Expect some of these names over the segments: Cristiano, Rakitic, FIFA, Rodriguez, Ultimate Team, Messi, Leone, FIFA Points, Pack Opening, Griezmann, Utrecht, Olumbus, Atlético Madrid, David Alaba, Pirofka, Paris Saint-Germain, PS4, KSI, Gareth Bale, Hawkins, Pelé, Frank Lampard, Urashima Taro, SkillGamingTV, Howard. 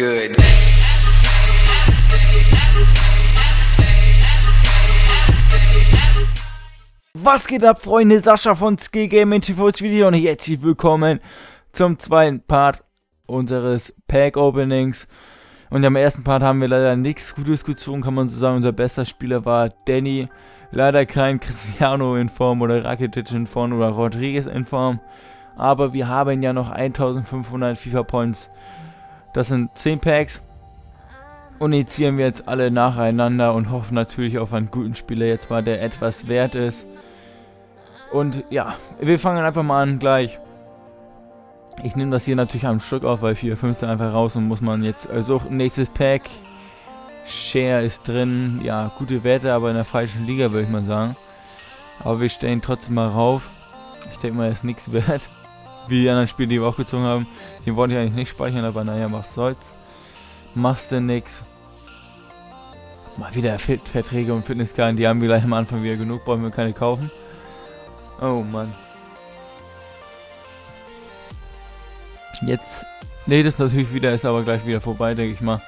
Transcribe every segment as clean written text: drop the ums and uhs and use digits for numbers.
good. Was geht ab, Freunde? Sascha von SkillGamingTV's Video und herzlich willkommen zum zweiten Part unseres Pack Openings. Und am ersten Part haben wir leider nichts Gutes gezogen, kann man so sagen. Unser bester Spieler war Danny. Leider kein Cristiano in Form oder Rakitic in Form oder Rodriguez in Form. Aber wir haben ja noch 1500 FIFA Points. Das sind 10 Packs. Und die ziehen wir jetzt alle nacheinander und hoffen natürlich auf einen guten Spieler jetzt mal, der etwas wert ist. Und ja, wir fangen einfach mal an gleich. Ich nehme das hier natürlich am Stück auf, weil 4,15 einfach raus und muss man jetzt suchen. Nächstes Pack. Share ist drin. Ja, gute Werte, aber in der falschen Liga, würde ich mal sagen. Aber wir stellen trotzdem mal rauf. Ich denke mal, er ist nichts wert. Wie die anderen Spiele, die wir auch gezogen haben. Den wollte ich eigentlich nicht speichern, aber naja, was soll's. Machst denn nix. Mal wieder Verträge und Fitnesskarten. Die haben wir gleich am Anfang wieder genug. Brauchen wir keine kaufen. Oh Mann. Jetzt lädt es natürlich wieder, ist aber gleich wieder vorbei, denke ich mal.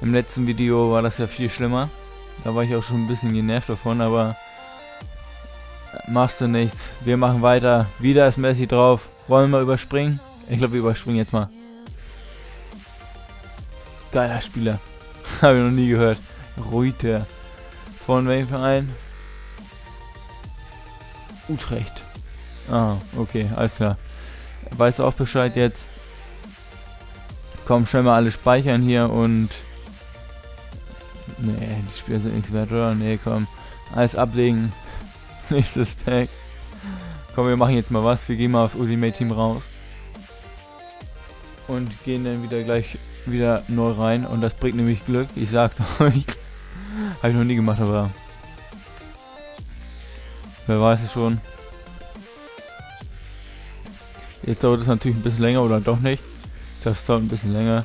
Im letzten Video war das ja viel schlimmer. Da war ich auch schon ein bisschen genervt davon, aber machst du nichts. Wir machen weiter. Wieder ist Messi drauf. Wollen wir mal überspringen? Ich glaube, wir überspringen jetzt mal. Geiler Spieler. Habe ich noch nie gehört. Ruiter. Von welchem Verein? Utrecht. Ah, okay, alles klar. Weißt du auch Bescheid jetzt? Komm, schnell mal alle speichern hier und... Nee, die Spieler sind nichts wert, oder? Nee, komm. Alles ablegen. Nächstes Pack. Komm, wir machen jetzt mal was. Wir gehen mal aufs Ultimate Team raus. Und gehen dann wieder gleich wieder neu rein. Und das bringt nämlich Glück. Ich sag's euch. Habe ich noch nie gemacht, aber... Wer weiß es schon. Jetzt dauert es natürlich ein bisschen länger oder doch nicht. Das dauert ein bisschen länger.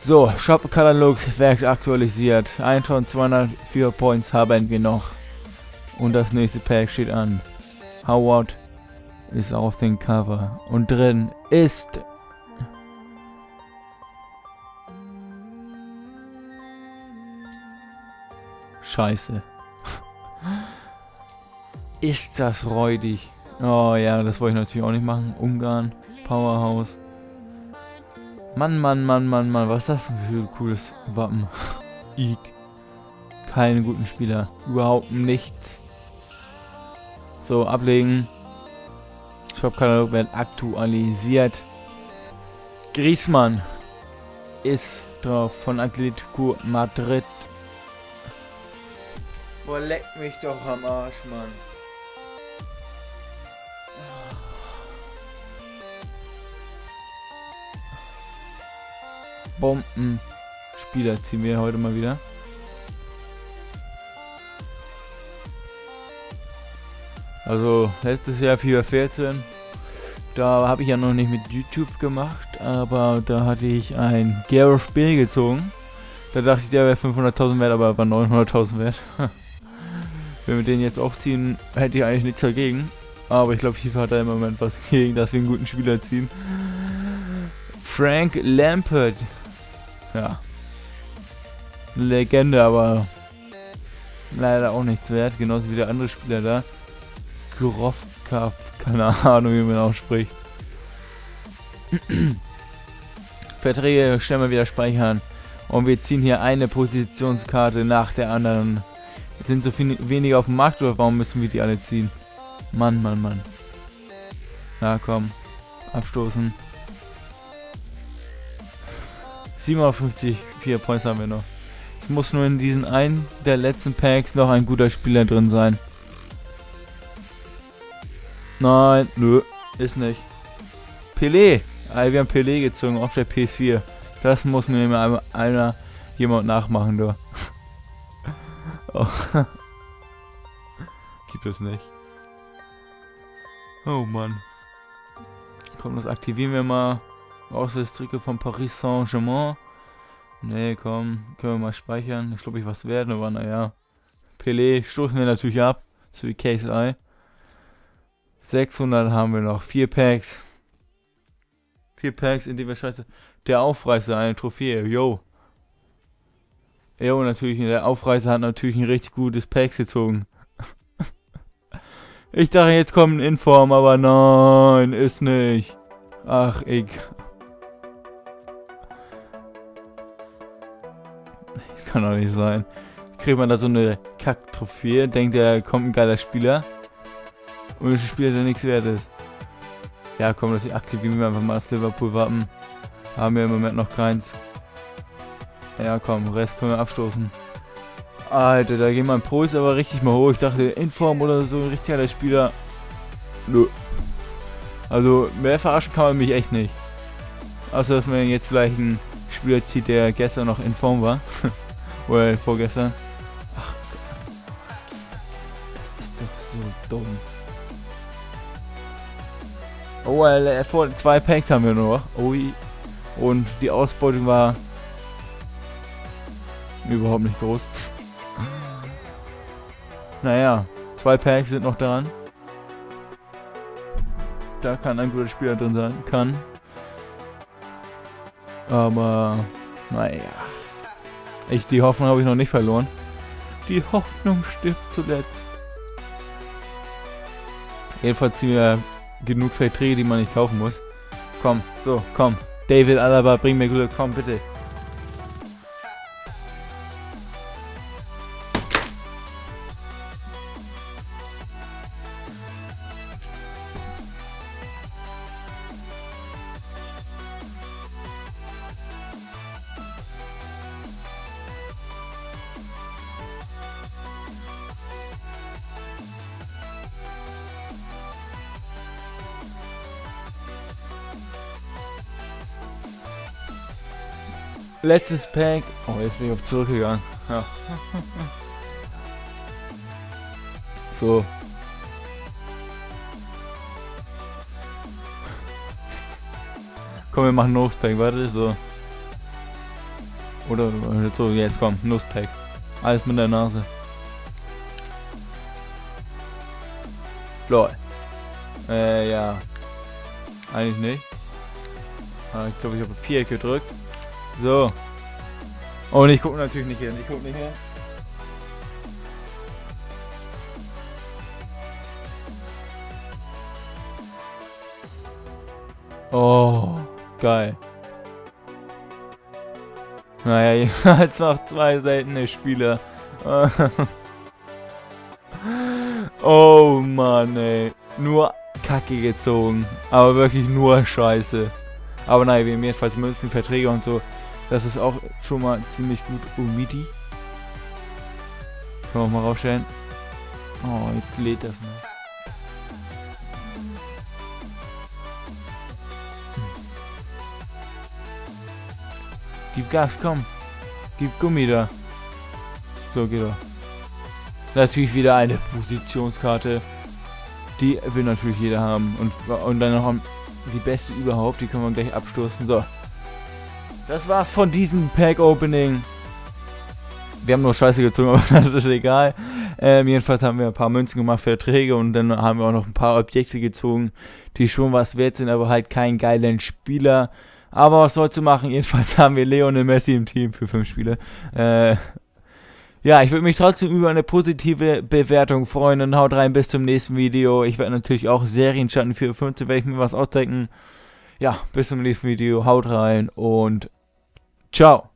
So, Shop-Katalog wird aktualisiert. 1204 Points haben wir noch. Und das nächste Pack steht an. Howard ist auf dem Cover. Und drin ist... Scheiße. Ist das räudig. Oh ja, das wollte ich natürlich auch nicht machen. Ungarn, Powerhouse. Mann, Mann, Mann, Mann, Mann, was ist das für ein cooles Wappen? Eek. Keine guten Spieler. Überhaupt nichts. So, ablegen. Shop-Katalog wird aktualisiert. Griezmann ist drauf von Atlético Madrid. Boah, leck mich doch am Arsch, Mann. Bomben-Spieler ziehen wir heute mal wieder. Also letztes Jahr FIFA 14, da habe ich ja noch nicht mit YouTube gemacht, aber da hatte ich ein Gareth Bale gezogen. Da dachte ich, der wäre 500.000 wert, aber er war 900.000 wert. Wenn wir den jetzt auch ziehen, hätte ich eigentlich nichts dagegen. Aber ich glaube, FIFA hat da im Moment was gegen, dass wir einen guten Spieler ziehen. Frank Lampard. Ja. Legende, aber leider auch nichts wert. Genauso wie der andere Spieler da. Pirofka, keine Ahnung, wie man ausspricht. Verträge schnell mal wieder speichern. Und wir ziehen hier eine Positionskarte nach der anderen. Jetzt sind so viel weniger auf dem Markt, oder warum müssen wir die alle ziehen? Mann, Mann, Mann. Na komm. Abstoßen. 57, 4 Points haben wir noch. Es muss nur in diesen einen der letzten Packs noch ein guter Spieler drin sein. Nein, nö, ist nicht. Pelé. Wir haben Pelé gezogen auf der PS4. Das muss mir immer jemand nachmachen, du. Oh. Gibt es nicht. Oh Mann. Komm, das aktivieren wir mal. Außer das Trikot von Paris Saint-Germain. Nee, komm, können wir mal speichern. Ich glaube, ich was werden, aber naja. Pelé stoßen wir natürlich ab. So wie KSI. 600 haben wir noch. 4 Packs. 4 Packs, indem wir scheiße. Der Aufreißer, eine Trophäe, yo. Jo, natürlich, der Aufreißer hat natürlich ein richtig gutes Pack gezogen. Ich dachte, jetzt kommt ein Inform, aber nein, ist nicht. Ach, egal. Das kann doch nicht sein. Kriegt man da so eine Kack-Trophäe, denkt er, kommt ein geiler Spieler. Und ein Spieler, der nichts wert ist. Ja, komm, das aktivieren wir einfach mal das Liverpool-Wappen. Haben wir im Moment noch keins. Ja, komm, Rest können wir abstoßen. Alter, da geht mein Pros aber richtig mal hoch. Ich dachte, Inform oder so, ein richtig geiler Spieler. Nö. Also, mehr verarschen kann man mich echt nicht. Außer, dass man jetzt vielleicht einen Spieler zieht, der gestern noch Inform war. Oder vorgestern. Ach Gott. Das ist doch so dumm. Oh, Alter, vor 2 Packs haben wir nur noch. Ui. Und die Ausbeutung war überhaupt nicht groß. Naja, 2 Packs sind noch dran. Da kann ein guter Spieler drin sein. Kann. Aber, naja. Die Hoffnung habe ich noch nicht verloren. Die Hoffnung stirbt zuletzt. Jedenfalls ziehen wir genug Verträge, die man nicht kaufen muss. Komm, so, komm. David Alaba, bring mir Glück, komm, bitte. Letztes Pack. Oh, jetzt bin ich auf zurückgegangen. Ja. So. Komm, wir machen Nose-Pack, warte, so. Oder so, jetzt komm, Nose-Pack. Alles mit der Nase. Lol. Ja. Eigentlich nicht. Aber ich glaube, ich habe 4 gedrückt. So. Und ich gucke natürlich nicht hin. Ich gucke nicht hin. Oh, geil. Naja, jedenfalls noch 2 seltene Spieler. Oh Mann, ey. Nur Kacke gezogen. Aber wirklich nur Scheiße. Aber naja, wir haben jedenfalls Münzen, Verträge und so. Das ist auch schon mal ziemlich gut. Umidi. Können wir auch mal rausstellen. Oh, jetzt lädt das nicht. Gib Gas, komm. Gib Gummi da. So, geht er. Natürlich wieder eine Positionskarte. Die will natürlich jeder haben. Und dann noch die beste überhaupt. Die können wir gleich abstoßen. So. Das war's von diesem Pack-Opening. Wir haben nur Scheiße gezogen, aber das ist egal. Jedenfalls haben wir ein paar Münzen gemacht, Verträge und dann haben wir auch noch ein paar Objekte gezogen, die schon was wert sind, aber halt keinen geilen Spieler. Aber was soll's machen? Jedenfalls haben wir Leone, Messi im Team für 5 Spiele. Ja, ich würde mich trotzdem über eine positive Bewertung freuen und haut rein, bis zum nächsten Video. Ich werde natürlich auch Serienschatten 4.15, werde ich mir was ausdenken. Ja, bis zum nächsten Video, haut rein und ciao!